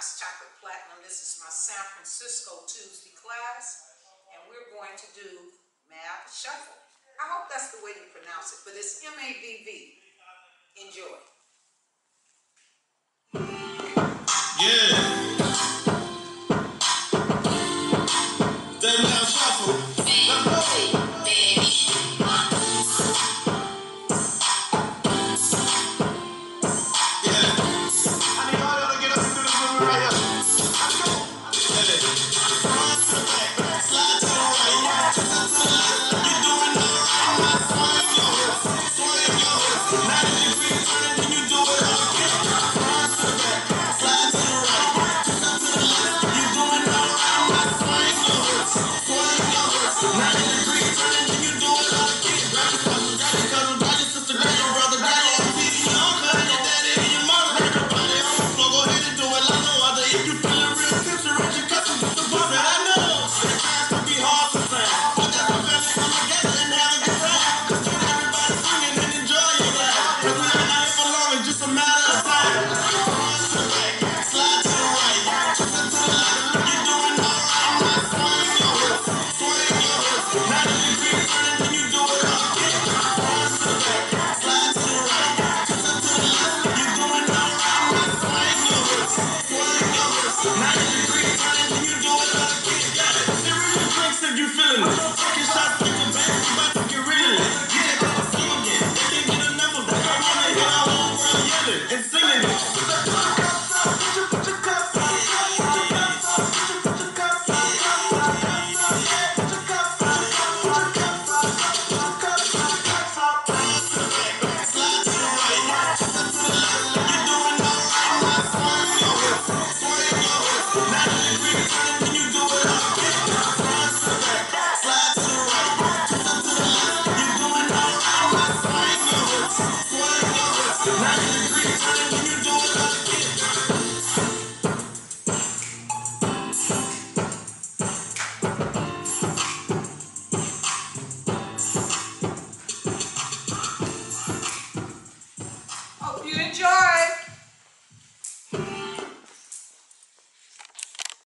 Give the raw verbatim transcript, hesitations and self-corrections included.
class, Chocolate Platinum. This is my San Francisco Tuesday class, and we're going to do M A V V Shuffle. I hope that's the way to pronounce it, but it's M A V V. Enjoy. Yeah. Then now shuffle. Let's go. Not